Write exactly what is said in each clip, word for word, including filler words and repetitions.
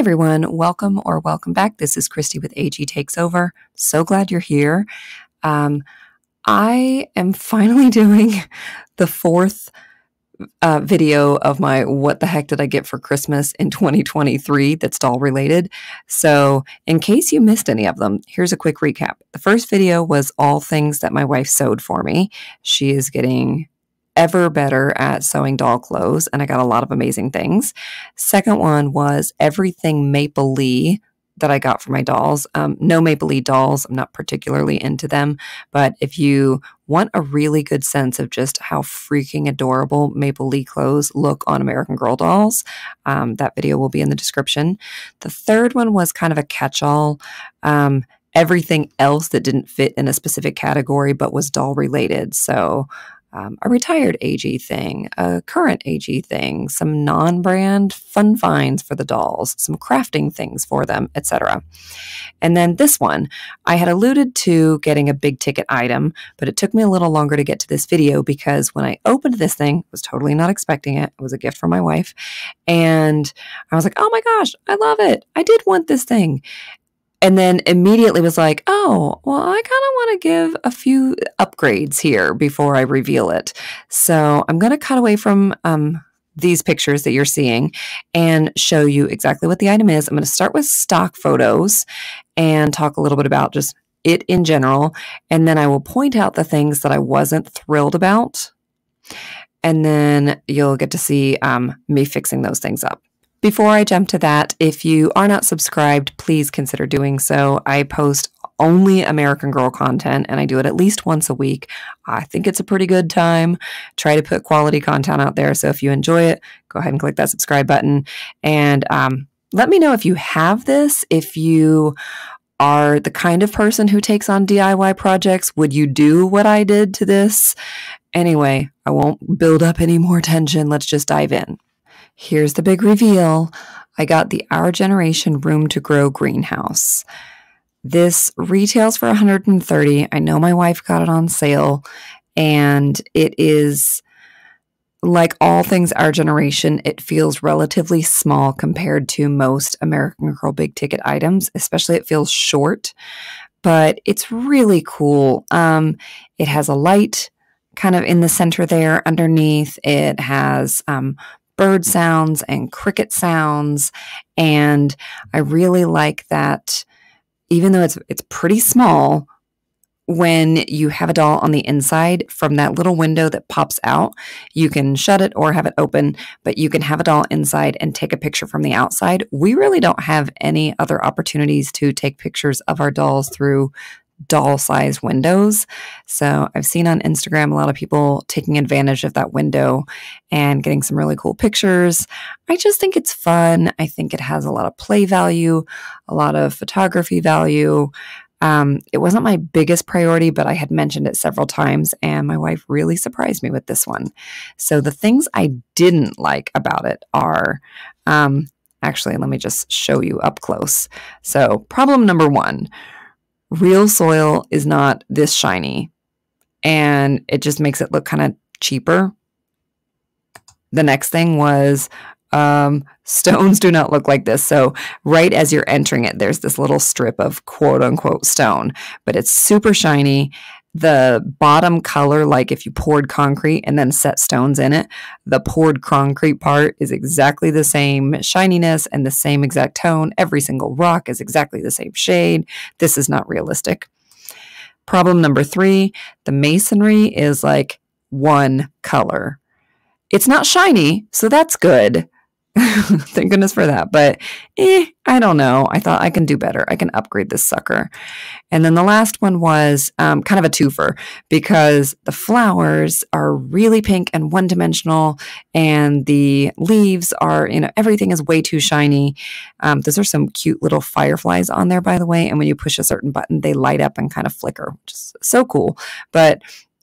Hey everyone, welcome or welcome back. This is Christy with A G Takes Over. So glad you're here. Um, I am finally doing the fourth uh, video of my What the Heck Did I Get for Christmas in twenty twenty-three that's doll related. So in case you missed any of them, here's a quick recap. The first video was all things that my wife sewed for me. She is getting ever better at sewing doll clothes, and I got a lot of amazing things. Second one was everything Maplelea that I got for my dolls. Um, no Maplelea dolls. I'm not particularly into them, but if you want a really good sense of just how freaking adorable Maplelea clothes look on American Girl dolls, um, that video will be in the description. The third one was kind of a catch-all. Um, everything else that didn't fit in a specific category but was doll related. So Um, a retired A G thing, a current A G thing, some non-brand fun finds for the dolls, some crafting things for them, et cetera. And then this one, I had alluded to getting a big ticket item, but it took me a little longer to get to this video because when I opened this thing, I was totally not expecting it. It was a gift from my wife. And I was like, oh my gosh, I love it. I did want this thing. And then immediately was like, oh, well, I kind of want to give a few upgrades here before I reveal it. So I'm going to cut away from um, these pictures that you're seeing and show you exactly what the item is. I'm going to start with stock photos and talk a little bit about just it in general. And then I will point out the things that I wasn't thrilled about. And then you'll get to see um, me fixing those things up. Before I jump to that, if you are not subscribed, please consider doing so. I post only American Girl content, and I do it at least once a week. I think it's a pretty good time. Try to put quality content out there, so if you enjoy it, go ahead and click that subscribe button. And um, let me know if you have this, if you are the kind of person who takes on D I Y projects. Would you do what I did to this? Anyway, I won't build up any more tension. Let's just dive in. Here's the big reveal. I got the Our Generation Room to Grow Greenhouse. This retails for one hundred thirty dollars. I know my wife got it on sale, and it is, like all things Our Generation, it feels relatively small compared to most American Girl big ticket items, especially it feels short, but it's really cool. Um, it has a light kind of in the center there underneath. It has um, bird sounds and cricket sounds, and I really like that even though it's it's pretty small, when you have a doll on the inside from that little window that pops out, you can shut it or have it open, but you can have a doll inside and take a picture from the outside. We really don't have any other opportunities to take pictures of our dolls through doll-sized windows. So I've seen on Instagram a lot of people taking advantage of that window and getting some really cool pictures. I just think it's fun. I think it has a lot of play value, a lot of photography value. Um, it wasn't my biggest priority, but I had mentioned it several times, and my wife really surprised me with this one. So the things I didn't like about it are, um, actually, let me just show you up close. So problem number one, real soil is not this shiny, and it just makes it look kind of cheaper. The next thing was um, stones do not look like this. So right as you're entering it, there's this little strip of quote unquote stone, but it's super shiny. The bottom color, like if you poured concrete and then set stones in it, the poured concrete part is exactly the same shininess and the same exact tone. Every single rock is exactly the same shade. This is not realistic. Problem number three, the masonry is like one color. It's not shiny, so that's good. Thank goodness for that, but eh, I don't know. I thought I can do better. I can upgrade this sucker. And then the last one was um, kind of a twofer because the flowers are really pink and one-dimensional, and the leaves are, you know, everything is way too shiny. Um, those are some cute little fireflies on there, by the way, and when you push a certain button, they light up and kind of flicker, which is so cool. But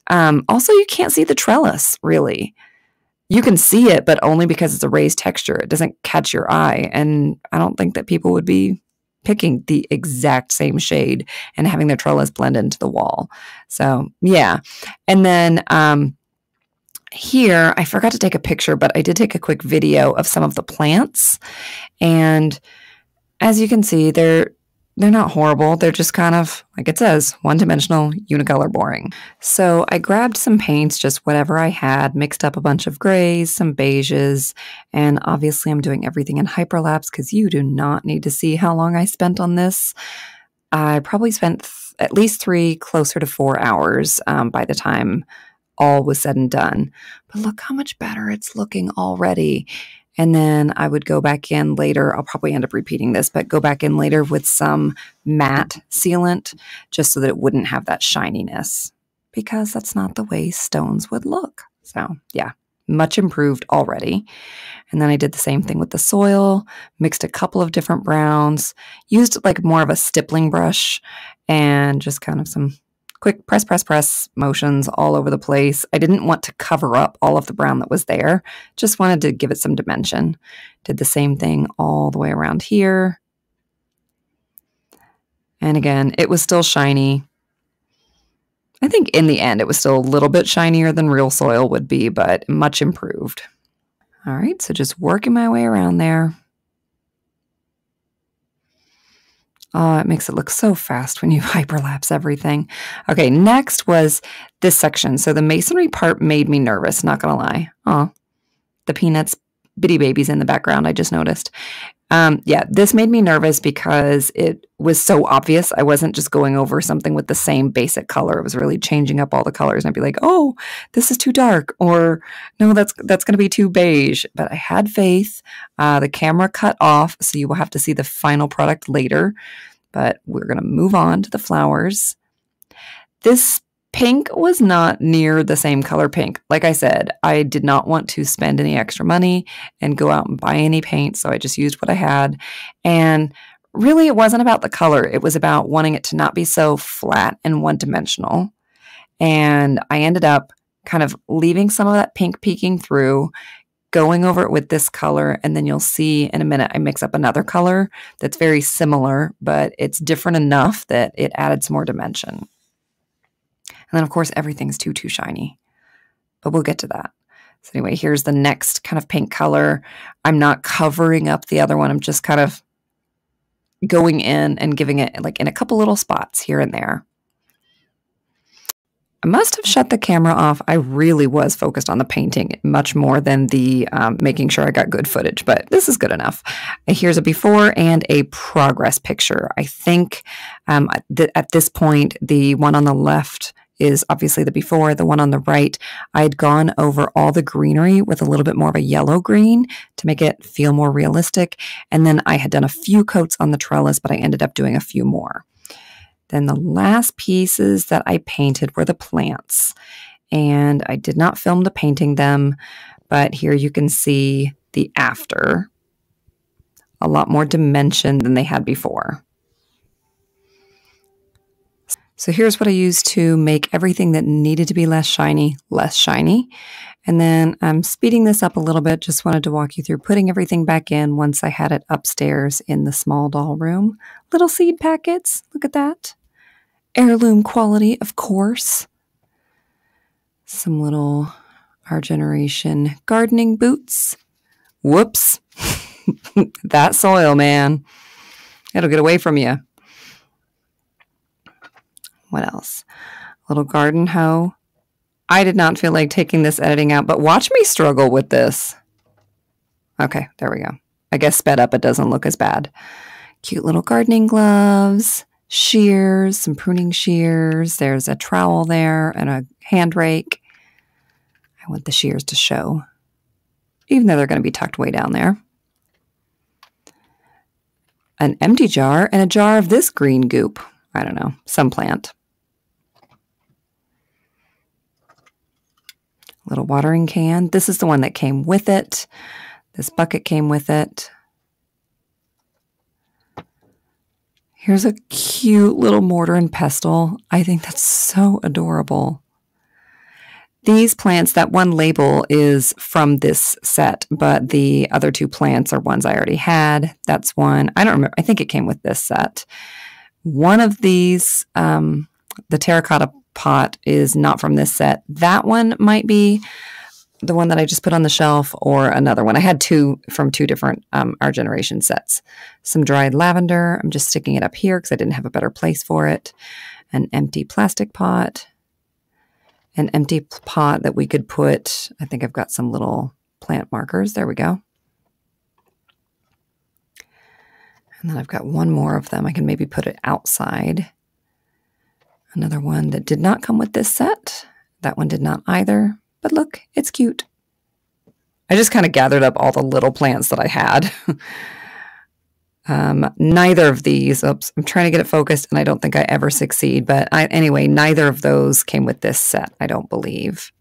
um, also, you can't see the trellis, really. You can see it, but only because it's a raised texture. It doesn't catch your eye. And I don't think that people would be picking the exact same shade and having their trellis blend into the wall. So, yeah. And then um, here, I forgot to take a picture, but I did take a quick video of some of the plants. And As you can see, they're they're not horrible. They're just kind of, like it says, one-dimensional, unicolor boring. So I grabbed some paints, just whatever I had, mixed up a bunch of grays, some beiges, and obviously I'm doing everything in hyperlapse because you do not need to see how long I spent on this. I probably spent th- at least three, closer to four hours um, by the time all was said and done. But look how much better it's looking already. And then I would go back in later. I'll probably end up repeating this, but go back in later with some matte sealant just so that it wouldn't have that shininess, because that's not the way stones would look. So yeah, much improved already. And then I did the same thing with the soil, mixed a couple of different browns, used like more of a stippling brush and just kind of some quick press, press, press motions all over the place. I didn't want to cover up all of the brown that was there. Just wanted to give it some dimension. Did the same thing all the way around here. And again, it was still shiny. I think in the end, it was still a little bit shinier than real soil would be, but much improved. All right, so just working my way around there. Oh, it makes it look so fast when you hyperlapse everything. Okay, next was this section. So the masonry part made me nervous, not gonna lie. Oh, the peanuts, bitty babies in the background, I just noticed. Um, yeah, this made me nervous because it was so obvious. I wasn't just going over something with the same basic color. It was really changing up all the colors. And I'd be like, oh, this is too dark, or no, that's that's going to be too beige. But I had faith. Uh, the camera cut off, so you will have to see the final product later. But we're going to move on to the flowers. This pink was not near the same color pink. Like I said, I did not want to spend any extra money and go out and buy any paint, so I just used what I had. And really, it wasn't about the color. It was about wanting it to not be so flat and one-dimensional. And I ended up kind of leaving some of that pink peeking through, going over it with this color, and then you'll see in a minute I mix up another color that's very similar, but it's different enough that it added some more dimension. And then, of course, everything's too, too shiny. But we'll get to that. So anyway, here's the next kind of pink color. I'm not covering up the other one. I'm just kind of going in and giving it like in a couple little spots here and there. I must have shut the camera off. I really was focused on the painting much more than the um, making sure I got good footage, but this is good enough. Here's a before and a progress picture. I think um, th at this point, the one on the left is obviously the before, the one on the right. I had gone over all the greenery with a little bit more of a yellow green to make it feel more realistic. And then I had done a few coats on the trellis, but I ended up doing a few more. Then the last pieces that I painted were the plants. And I did not film the painting them, but here you can see the after. A lot more dimension than they had before. So here's what I used to make everything that needed to be less shiny, less shiny. And then I'm speeding this up a little bit. Just wanted to walk you through putting everything back in once I had it upstairs in the small doll room. Little seed packets. Look at that. Heirloom quality, of course. Some little Our Generation gardening boots. Whoops. That soil, man. It'll get away from you. What else? A little garden hoe. I did not feel like taking this editing out, but watch me struggle with this. Okay, there we go. I guess sped up, it doesn't look as bad. Cute little gardening gloves, shears, some pruning shears. There's a trowel there and a hand rake. I want the shears to show, even though they're going to be tucked way down there. An empty jar and a jar of this green goop. I don't know, some plant. Little watering can. This is the one that came with it. This bucket came with it. Here's a cute little mortar and pestle. I think that's so adorable. These plants, that one label is from this set, but the other two plants are ones I already had. That's one. I don't remember. I think it came with this set. One of these, um, the terracotta pot, is not from this set. That one might be, the one that I just put on the shelf or another one. I had two from two different um, Our Generation sets. Some dried lavender. I'm just sticking it up here because I didn't have a better place for it. An empty plastic pot. An empty pot that we could put, I think I've got some little plant markers. There we go. And then I've got one more of them. I can maybe put it outside. Another one that did not come with this set. That one did not either. But look, it's cute. I just kind of gathered up all the little plants that I had. um, neither of these, oops, I'm trying to get it focused and I don't think I ever succeed. But I, anyway, neither of those came with this set, I don't believe.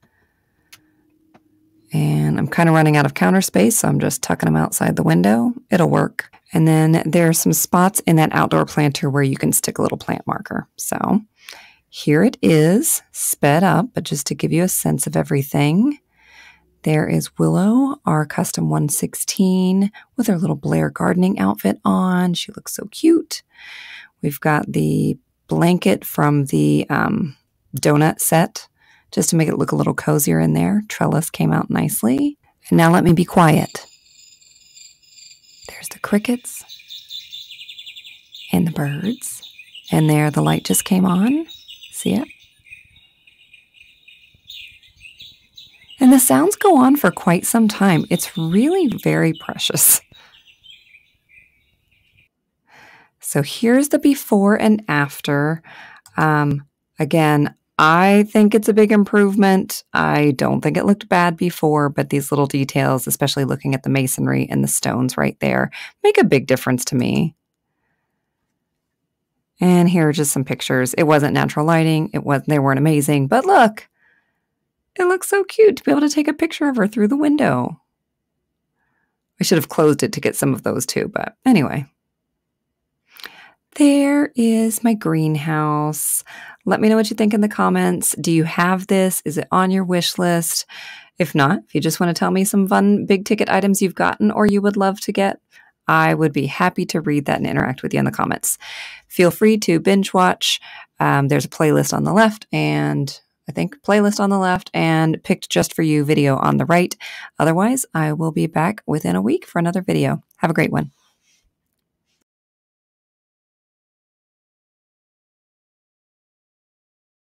And I'm kind of running out of counter space, so I'm just tucking them outside the window. It'll work. And then there are some spots in that outdoor planter where you can stick a little plant marker. So here it is, sped up, but just to give you a sense of everything. There is Willow, our custom one sixteen, with her little Blair gardening outfit on. She looks so cute. We've got the blanket from the um, donut set, just to make it look a little cozier in there. Trellis came out nicely. And now let me be quiet. There's the crickets and the birds. And there the light just came on. See it? And the sounds go on for quite some time. It's really very precious. So here's the before and after. Um, again, I think it's a big improvement. I don't think it looked bad before, but these little details, especially looking at the masonry and the stones right there, make a big difference to me. And here are just some pictures. It wasn't natural lighting. It was they weren't amazing, but look, it looks so cute to be able to take a picture of her through the window. I should have closed it to get some of those too, but anyway. There is my greenhouse. Let me know what you think in the comments. Do you have this? Is it on your wish list? If not, if you just want to tell me some fun big ticket items you've gotten or you would love to get, I would be happy to read that and interact with you in the comments. Feel free to binge watch. Um, there's a playlist on the left and I think playlist on the left and picked just for you video on the right. Otherwise, I will be back within a week for another video. Have a great one.